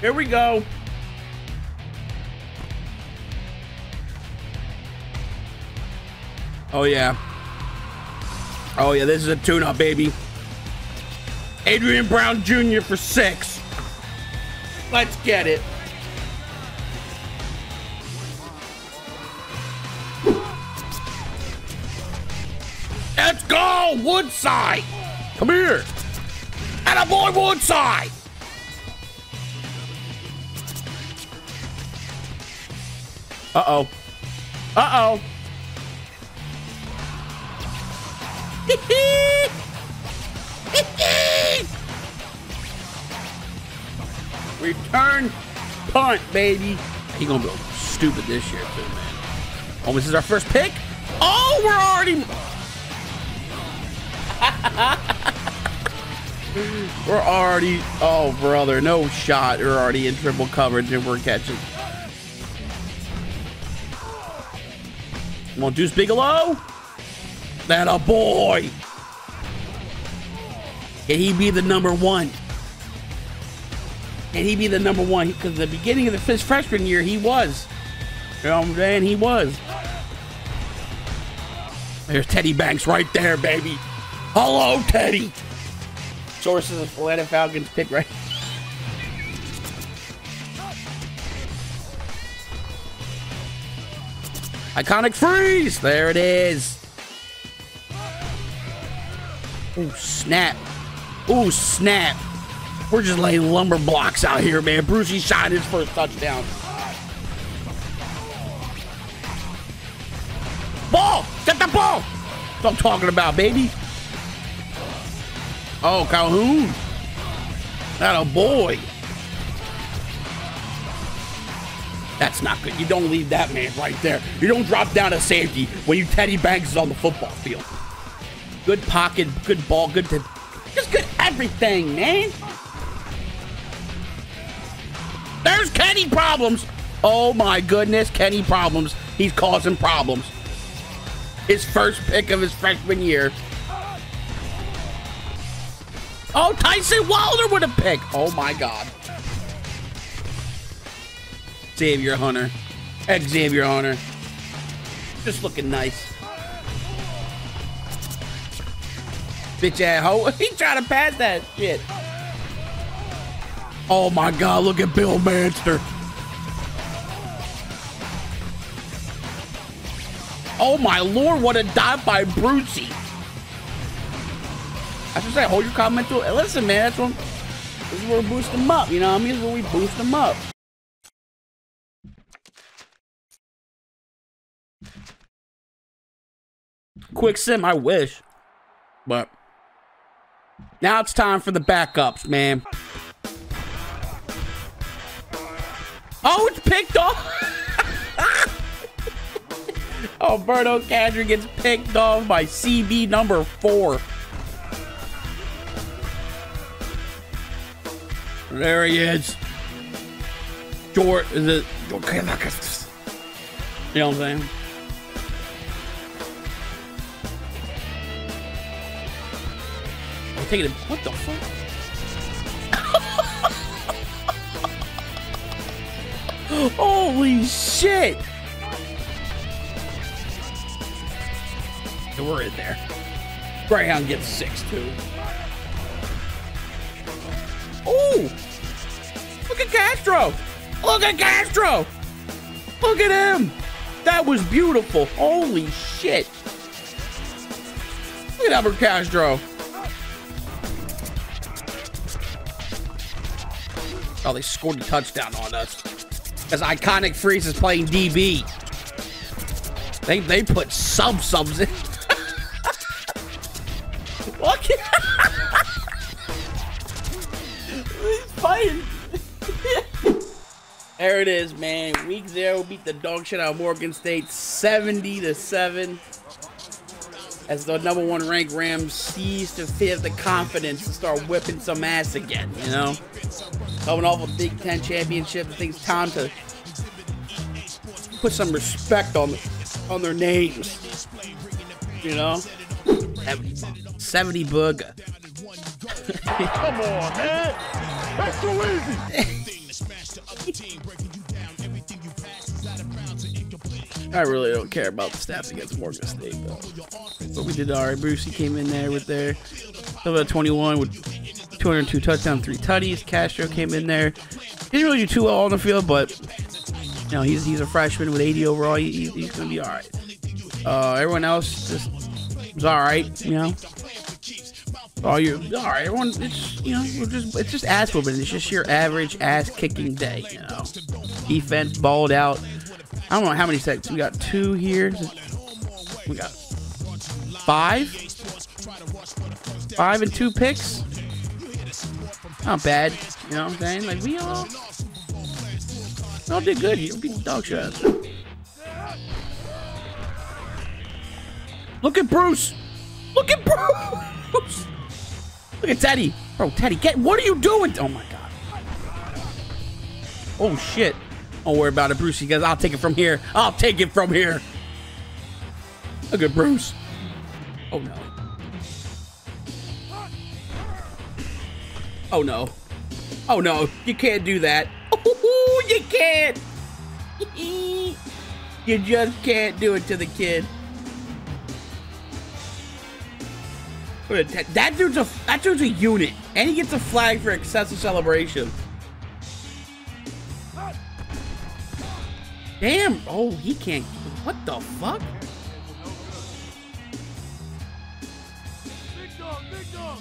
Here we go. Oh, yeah. Oh, yeah, this is a tune-up, baby. Adrian Brown, Jr. for 6. Let's get it. Let's go, Woodside. Come here. Attaboy, Woodside. Uh-oh. Uh-oh. Return punt, baby. He gonna be stupid this year too, man. Oh, this is our first pick. Oh, we're already oh brother, no shot. We're already in triple coverage and we're catching. Come on, Deuce Bigalow. That a boy. Can he be the number one? Can he be the number one? Because the beginning of his freshman year, he was. You know what I'm saying? He was. There's Teddy Banks right there, baby. Hello, Teddy. Sources of Atlanta Falcons pick right. Iconic Freeze. There it is. Ooh, snap. Ooh, snap. We're just laying lumber blocks out here, man. Brucey shot his first touchdown. Ball! Get the ball! That's what I'm talking about, baby. Oh, Calhoun. That a boy. That's not good. You don't leave that man right there. You don't drop down a safety when you Teddy Banks is on the football field. Good pocket, good ball, good to just good everything, man. There's Kenny Problems. Oh my goodness, Kenny Problems. He's causing problems. His first pick of his freshman year. Oh, Tyson Wilder with a pick. Oh my God. Xavier Hunter. Xavier Hunter. Just looking nice. Bitch ass hoe. He trying to pass that shit. Oh my God, look at Bill Manster. Oh my Lord, what a dive by Brucey. I should say, hold your comment to it. Listen, man, that's when, this is where we boost them up. You know what I mean? This is where we boost them up. Quick sim, I wish. But now it's time for the backups, man. Oh, it's picked off. Alberto Cadra gets picked off by CB number 4. There he is. George, is it? You know what I'm saying? I'm taking it. What the fuck? Holy shit! And we're in there. Greyhound gets 6 too. Ooh! Look at Castro! Look at Castro! Look at him! That was beautiful. Holy shit! Look at Albert Castro. Oh, they scored a touchdown on us. As Iconic Freeze is playing DB. They put subs in. Look. He's fighting. There it is, man. Week 0 beat the dog shit out of Morgan State 70-7. As the number 1 ranked Rams seize to feel the confidence to start whipping some ass again, you know? Coming off a Big Ten championship, I think it's time to put some respect on their names, you know? 70 booger. Come on, man. That's too easy. I really don't care about the stats against Morgan State, though. But we did alright. Bruce, he came in there with their 21 with 202 touchdowns, 3 tutties. Castro came in there. Didn't really do too well on the field, but you know, he's a freshman with 80 overall. He's going to be alright. Everyone else just was alright, you know. Alright, everyone, it's, you know, it's just ass whooping. It's just your average ass kicking day, you know. Defense balled out. I don't know how many seconds. We got 2 here. We got 5 and 2 picks. Not bad. You know what I'm saying? Like, we all did good. You'll be dog shit. Look at Bruce. Look at Bruce. Look at Teddy. Bro, Teddy, what are you doing? Oh, my God. Oh, shit. Don't worry about it, Bruce. He goes, I'll take it from here. I'll take it from here. Look at Bruce. Oh, no. Oh, no. Oh, no. You can't do that. Oh, you can't. You just can't do it to the kid. That dude's a unit. And he gets a flag for excessive celebration. Damn! Oh, he can't. What the fuck? Big dog, big dog.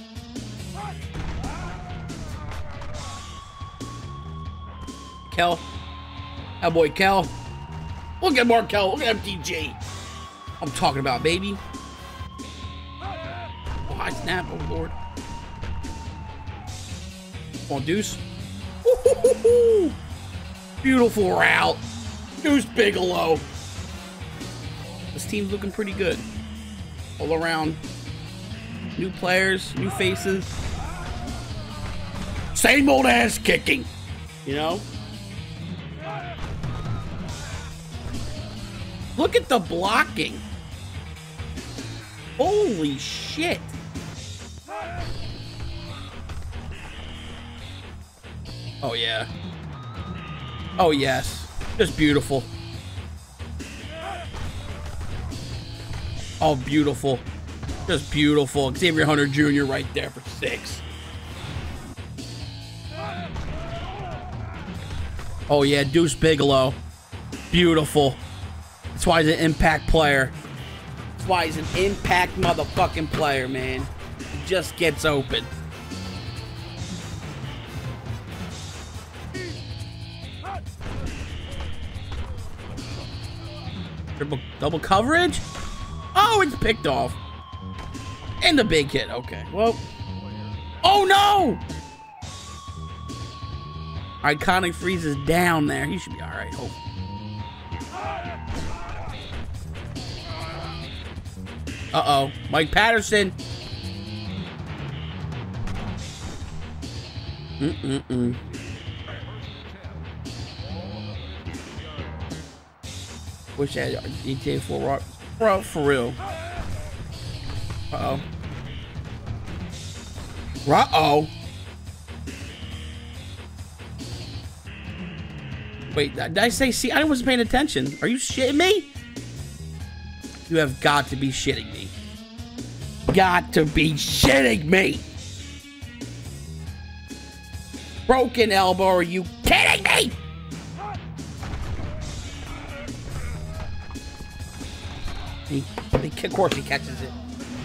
Kel, that boy Kel. Look at Markel. Look at MTG. I'm talking about, baby. Oh, I snap! Oh Lord. Come on, Deuce. Woo-hoo-hoo-hoo. Beautiful route. Deuce Bigalow. This team's looking pretty good all around. New players, new faces. Same old ass kicking, you know. Look at the blocking. Holy shit. Oh yeah. Oh yes. Just beautiful. Oh, beautiful. Just beautiful. Xavier Hunter, Jr. right there for 6. Oh, yeah. Deuce Bigalow. Beautiful. That's why he's an impact player. That's why he's an impact motherfucking player, man. He just gets open. Double coverage? Oh, it's picked off. And the big hit. Okay. Well. Oh, no! Iconic Freeze is down there. He should be all right. Oh. Uh-oh. Mike Patterson. Mm-mm-mm. Wish I had ETA for rock. Bro, for real. Uh-oh. Uh-oh. Wait, did I say see? I wasn't paying attention. Are you shitting me? You have got to be shitting me. Got to be shitting me. Broken elbow, are you kidding me? Of course he catches it.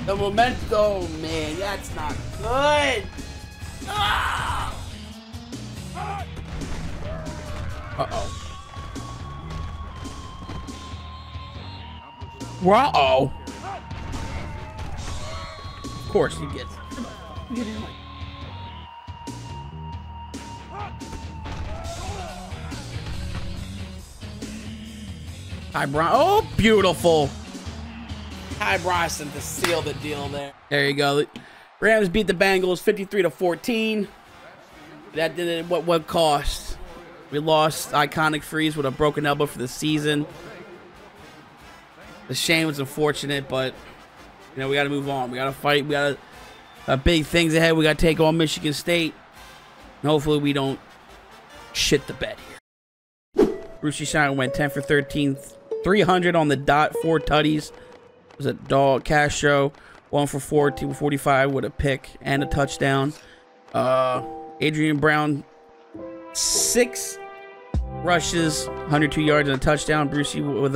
The momentum, oh, man, that's not good. Oh. Uh-oh. Uh-oh. Of course he gets it. Ty Bryson. Oh, beautiful. Ty Bryson to seal the deal there. There you go. Rams beat the Bengals 53-14. That did it at what cost? We lost Iconic Freeze with a broken elbow for the season. The shame was unfortunate, but you know, we got to move on. We got to fight. We got big things ahead. We got to take on Michigan State. And hopefully we don't shit the bed here. Brucey Shine went 10 for 13, 300 on the dot, 4 tutties. It was a dog. Castro 1 for 4, 2 for 45 with a pick and a touchdown. Adrian Brown 6 rushes, 102 yards and a touchdown. Brucey with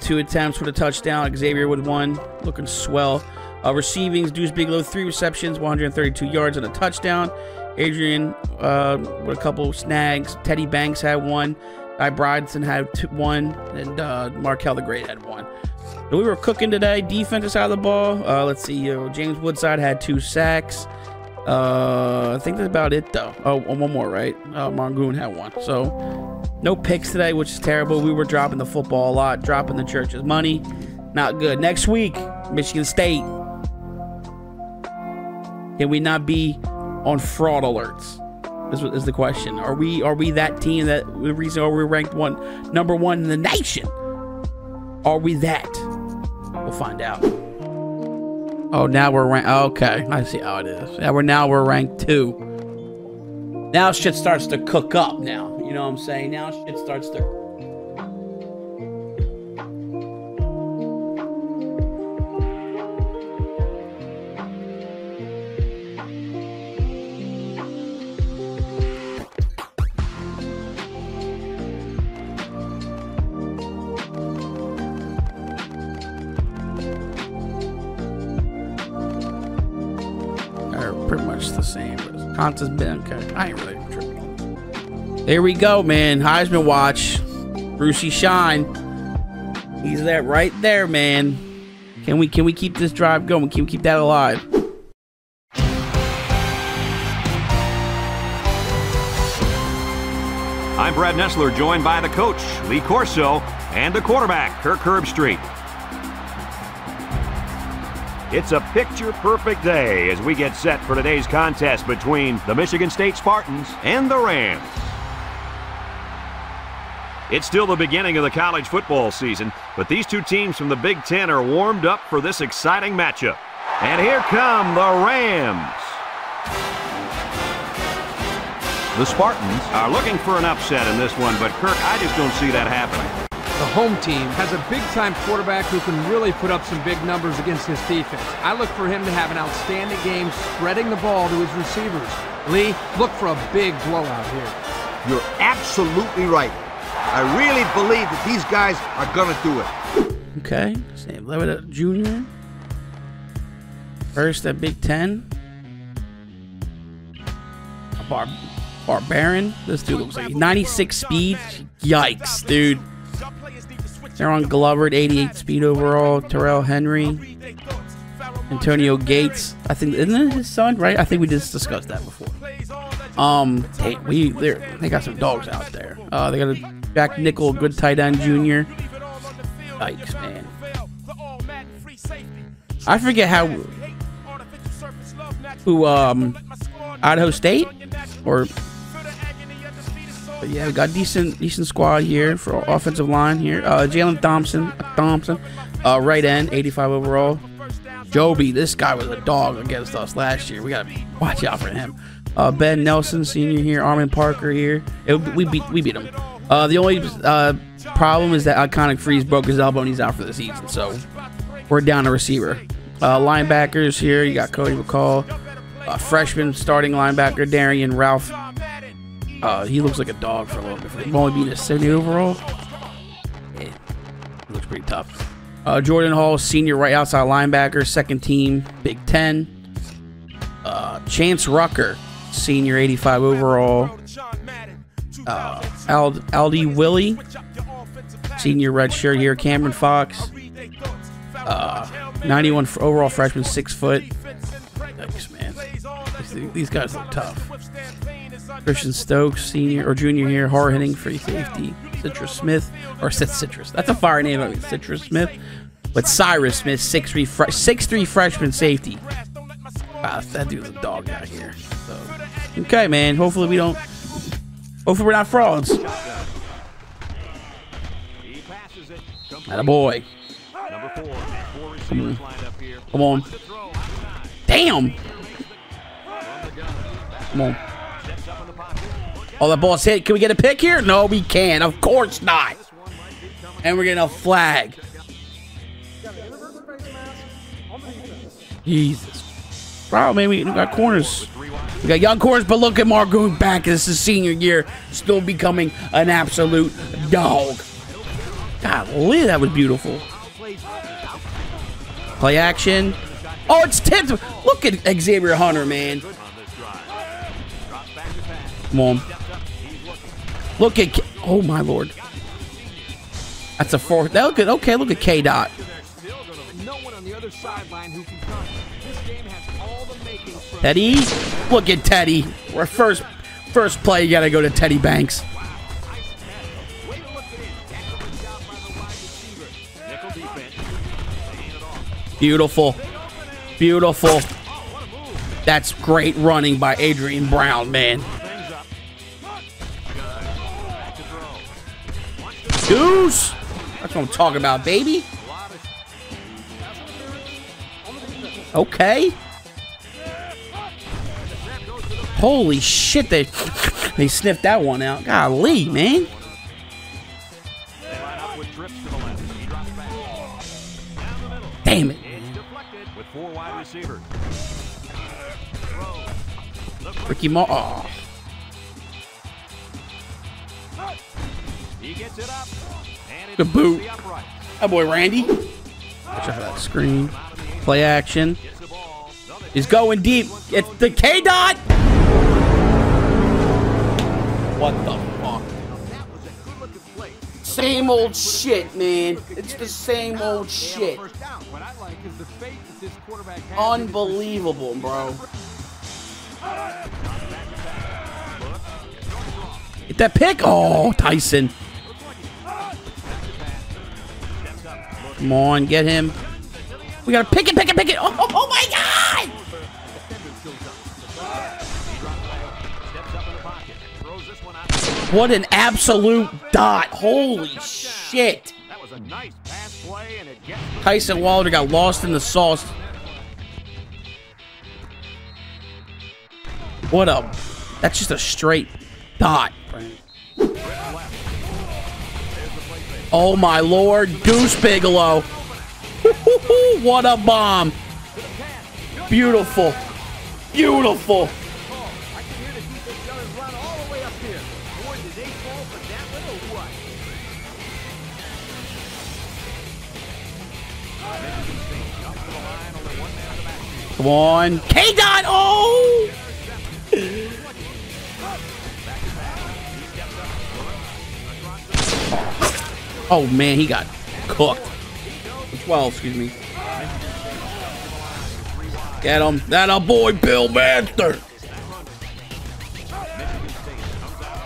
2 attempts with a touchdown. Xavier with 1, looking swell. Receivings, Deuce Bigalow 3 receptions, 132 yards and a touchdown. Adrian with a couple snags. Teddy Banks had 1. Ty Bryson had 1, and Markel the Great had 1. So we were cooking today. Defense is out of the ball. Let's see. James Woodside had 2 sacks. I think that's about it, though. Oh, one more, right? Margoon had 1. So no picks today, which is terrible. We were dropping the football a lot, dropping the church's money. Not good. Next week, Michigan State. Can we not be on fraud alerts? Is the question. Are we that team that the reason are we ranked number one in the nation? Are we that? We'll find out. Oh, now we're ranked. Okay, I see how it is. Yeah, now we're ranked 2. Now shit starts to cook up. Now you know what I'm saying. Now shit starts to. Has been okay. I ain't really tripping. There we go, man. Heisman watch. Brucey Shine. He's that right there, man. Can we keep this drive going? Can we keep that alive? I'm Brad Nessler, joined by the coach, Lee Corso, and the quarterback, Kirk Herbstreit. It's a picture-perfect day as we get set for today's contest between the Michigan State Spartans and the Rams. It's still the beginning of the college football season, but these two teams from the Big Ten are warmed up for this exciting matchup. And here come the Rams. The Spartans are looking for an upset in this one, but Kirk, I just don't see that happening. The home team has a big-time quarterback who can really put up some big numbers against his defense. I look for him to have an outstanding game spreading the ball to his receivers. Lee, look for a big blowout here. You're absolutely right. I really believe that these guys are going to do it. Okay. Sam Leverett Jr. First at Big Ten. A Barbarian. This dude looks like 96 speed. Yikes, dude. Aaron Glover at 88 speed overall. Terrell Henry. Antonio Gates. I think, isn't it his son, right? I think we just discussed that before. Hey, they got some dogs out there. They got a Jack Nickel, good tight end, Jr. Yikes, man. I forget how... Who, Idaho State? Or... But yeah, we got decent squad here for offensive line here. Jalen Thompson, right end, 85 overall. Joby, this guy was a dog against us last year. We gotta watch out for him. Ben Nelson, senior here. Armin Parker here. We beat him. The only problem is that Iconic Freeze broke his elbow and he's out for the season. So we're down a receiver. Linebackers here. You got Cody McCall, freshman starting linebacker Darian Ralph. He looks like a dog for a little bit. He's only beat a 70 overall. Yeah, he looks pretty tough. Jordan Hall, senior right outside linebacker, second team, Big Ten. Chance Rucker, senior, 85 overall. Aldi Willie, senior red shirt here. Cameron Fox, 91 overall freshman, 6 foot. Yikes, man. These guys look tough. Christian Stokes, senior or junior here, hard hitting free safety. Citrus Smith, or Citrus. That's a fire name. I mean, Citrus Smith, but Cyrus Smith, 6'3" freshman safety. Wow, that dude's a dog out here. So, okay, man. Hopefully we don't. Hopefully we're not frauds. Atta boy. Come on. Damn. Come on. Oh, that ball's hit. Can we get a pick here? No, we can't. Of course not. And we're getting a flag. Jesus. Wow, man, we got corners. We got young corners, but look at Margoon back. This is senior year. Still becoming an absolute dog. Golly, that was beautiful. Play action. Oh, it's tipped. Look at Xavier Hunter, man. Come on. Look at... Oh, my Lord. That's a fourth. That look at, okay, look at K-Dot. Teddy. Look at Teddy. We're first play, you got to go to Teddy Banks. Beautiful. Beautiful. That's great running by Adrian Brown, man. Deuce. That's what I'm talking about, baby. Okay. Holy shit, they sniffed that one out. Golly, man. Damn it. Four wide receiver. Ricky Moss. He gets it up. The boot. That boy Randy. Watch out that screen. Play action. He's going deep. It's the K-Dot. What the fuck? Same old shit, man. It's the same old shit. Unbelievable, bro. Get that pick. Oh, Tyson. Come on, get him. We gotta pick it, pick it, pick it. Oh, oh, oh my God! What an absolute dot. Holy shit. Tyson Wilder got lost in the sauce. What a... That's just a straight dot. Oh, my Lord. Deuce Bigalow. What a bomb. Beautiful. Beautiful. Come on. K-Dot! Oh! Oh, man, he got cooked. 12, excuse me. Get him. That a boy, Bill Manster.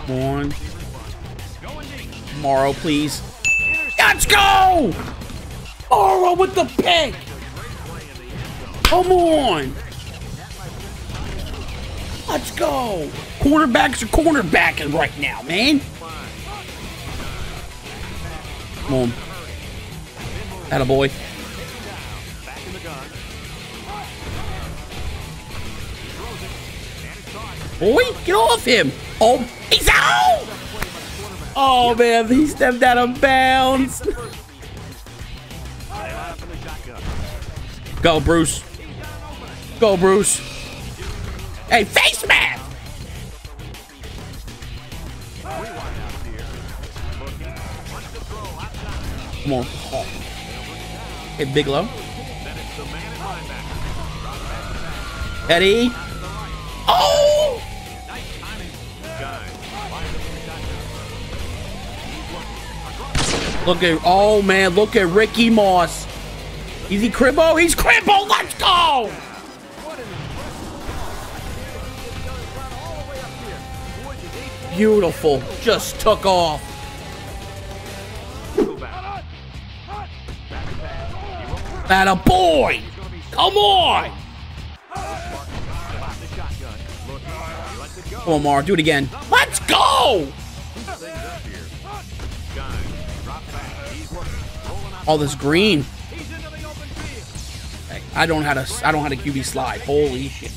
Come on. Morrow, please. Let's go! Morrow with the pick! Come on! Let's go! Cornerbacks are cornerbacking right now, man! Come on. Attaboy. Boy, get off him! Oh, he's out! Oh, man, he stepped out of bounds! Go, Bruce. Go, Bruce. Hey, face mask! Come on. Hey, Bigalow. Eddie. Oh! Look at, oh man, look at Ricky Moss. Is he crippled? He's crippled! Let's go! Beautiful. Just took off. That a boy! Come on! Come on, Mar. Do it again. Let's go! All this green. I don't know how to QB slide. Holy shit.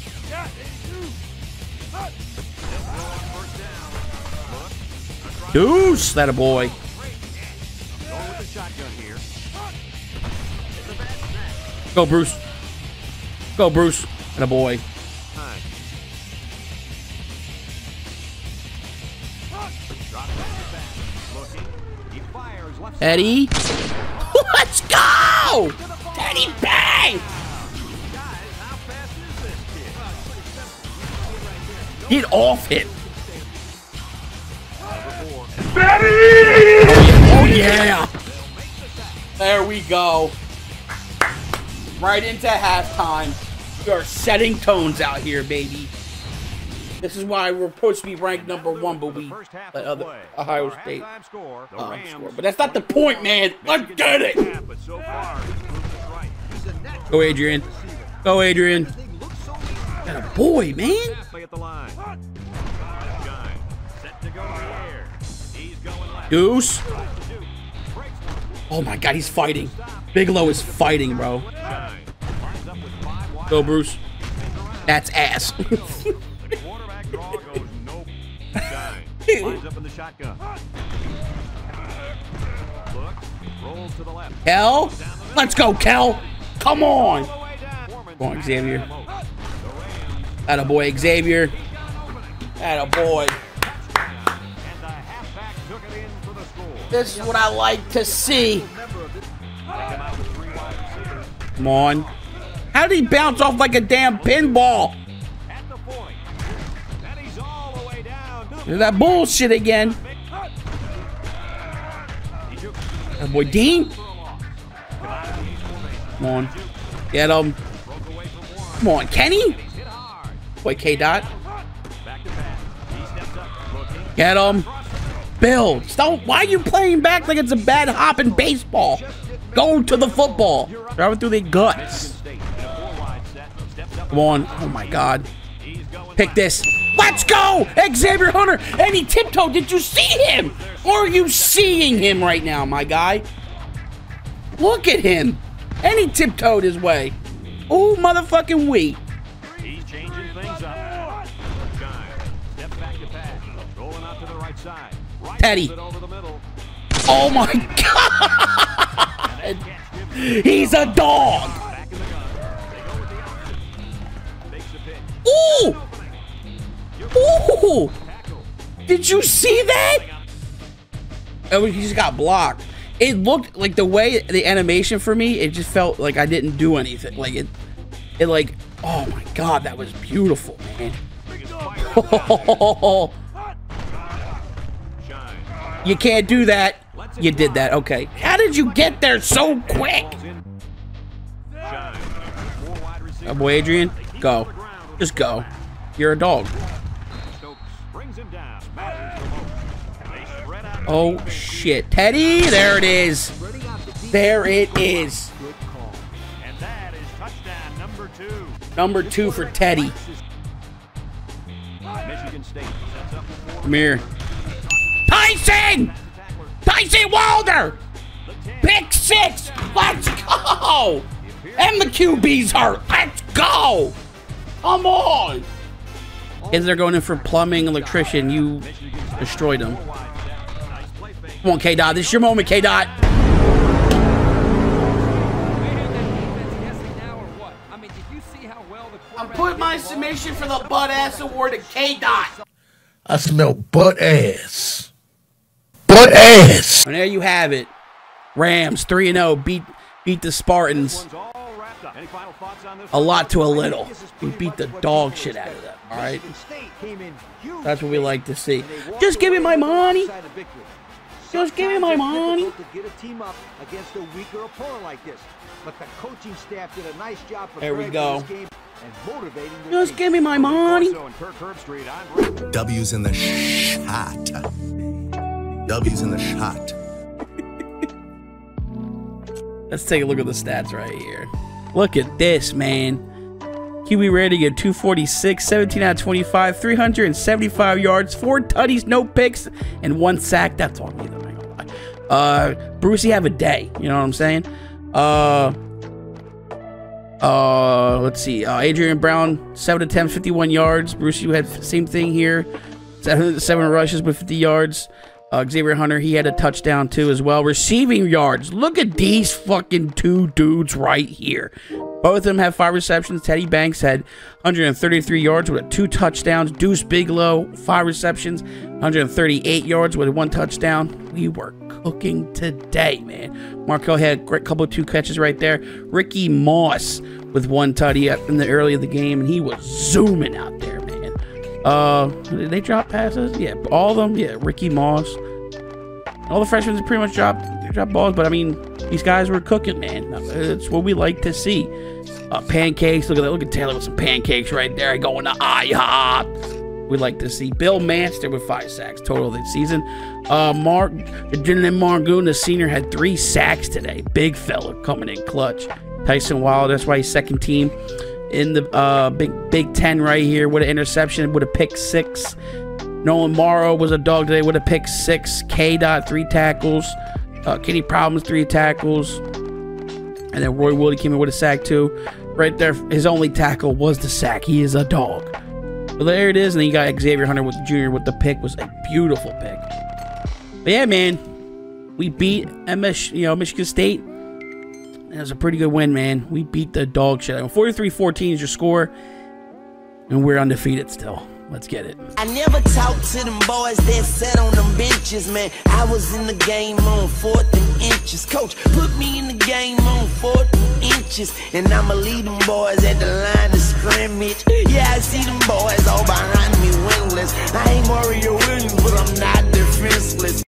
Deuce, that a boy. Go, Bruce. Go, Bruce. And a boy. Eddie. Let's go! Teddy Banks! Get off him. Betty! Oh, yeah! There we go. Right into halftime. We are setting tones out here, baby. This is why we're supposed to be ranked #1, but we let Ohio State score. But that's not the point, man. Let's get it! Go, Adrian. Go, Adrian. That a boy, man. Deuce. Oh, my God. He's fighting. Bigalow is fighting, bro. Go, Bruce. That's ass. Kel? Let's go, Kel. Come on. Come on, Xavier. Atta boy, Xavier. Atta boy. This is what I like to see. Come on. How did he bounce off like a damn pinball? That bullshit again. That boy Dean. Come on. Get him. Come on, Kenny. Boy, K-Dot. Get him. Bill. Stop. Why are you playing back like it's a bad hop in baseball? Go to the football. Driving through the guts. Come on. Oh, my God. Pick this. Let's go! Xavier Hunter! And he tiptoed. Did you see him? Or are you seeing him right now, my guy? Look at him. And he tiptoed his way. Oh, motherfucking wee. He's changing things up. Step back to pass. Rolling out to the right side. Teddy. Oh, my God! He's a dog! Ooh! Ooh! Did you see that? Oh, he just got blocked. It looked like the way the animation for me, it just felt like I didn't do anything. Like it like, oh my God, that was beautiful, man. Oh. You can't do that. You did that. Okay. How did you get there so quick? Oh boy, Adrian, go. Just go. You're a dog. Oh, shit. Teddy, there it is. There it is. Number 2 for Teddy. Come here. Tyson! Tyson Wilder! Pick 6! Let's go! And the QB's hurt. Let's go! Come on! Kids are going in for plumbing, electrician. You destroyed them. Come on, K-Dot. This is your moment, K-Dot. I'm putting my submission for the butt-ass award to K-Dot. I smell butt-ass. Butt-ass. And there you have it. Rams 3-0 beat the Spartans. A lot to a little. We beat the dog shit out of them, all right? That's what we like to see. Just give me my money. Just give me my money. To get a team up against a weaker opponent like this, but the coaching staff did a nice job. There we go. Just give me my money. W's in the shot. W's in the shot. Let's take a look at the stats right here. Look at this, man. QB rating at 246, 17 out of 25, 375 yards, 4 tutties, no picks, and 1 sack. That's on me, though, I ain't gonna lie. Brucey have a day. You know what I'm saying? Let's see. Adrian Brown, 7 attempts, 51 yards. Brucey had the same thing here. 7 rushes with 50 yards. Xavier Hunter, he had a touchdown too as well. Receiving yards. Look at these fucking two dudes right here. Both of them have 5 receptions. Teddy Banks had 133 yards with 2 touchdowns. Deuce Bigalow, 5 receptions, 138 yards with 1 touchdown. We were cooking today, man. Markel had a great couple of 2 catches right there. Ricky Moss with 1 tutty up in the early of the game, and he was zooming out there, man. Did they drop passes? Yeah, all of them. Yeah, Ricky Moss. All the freshmen pretty much dropped balls, but I mean, these guys were cooking, man. It's what we like to see. Pancakes. Look at that. Look at Taylor with some pancakes right there. Going to IHOP. We like to see Bill Manster with 5 sacks total this season. Margoon, the senior, had 3 sacks today. Big fella coming in clutch. Tyson Wilder. That's why he's second team in the Big Ten right here. With an interception. With a pick 6. Nolan Morrow was a dog today with a pick 6. K-Dot, 3 tackles. Kenny Problems, 3 tackles. And then Roy Woody came in with a sack, too. Right there, his only tackle was the sack. He is a dog. But there it is. And then you got Xavier Hunter with Jr. with the pick. Was a beautiful pick. But yeah, man. We beat Michigan State. It was a pretty good win, man. We beat the dog shit. 43-14 is your score. And we're undefeated still. Let's get it. I never talked to them boys that sat on them benches, man. I was in the game on 4th and inches. Coach, put me in the game on 4th and inches. And I'ma lead them boys at the line of scrimmage. Yeah, I see them boys all behind me winless. I ain't Mario Williams, but I'm not defenseless.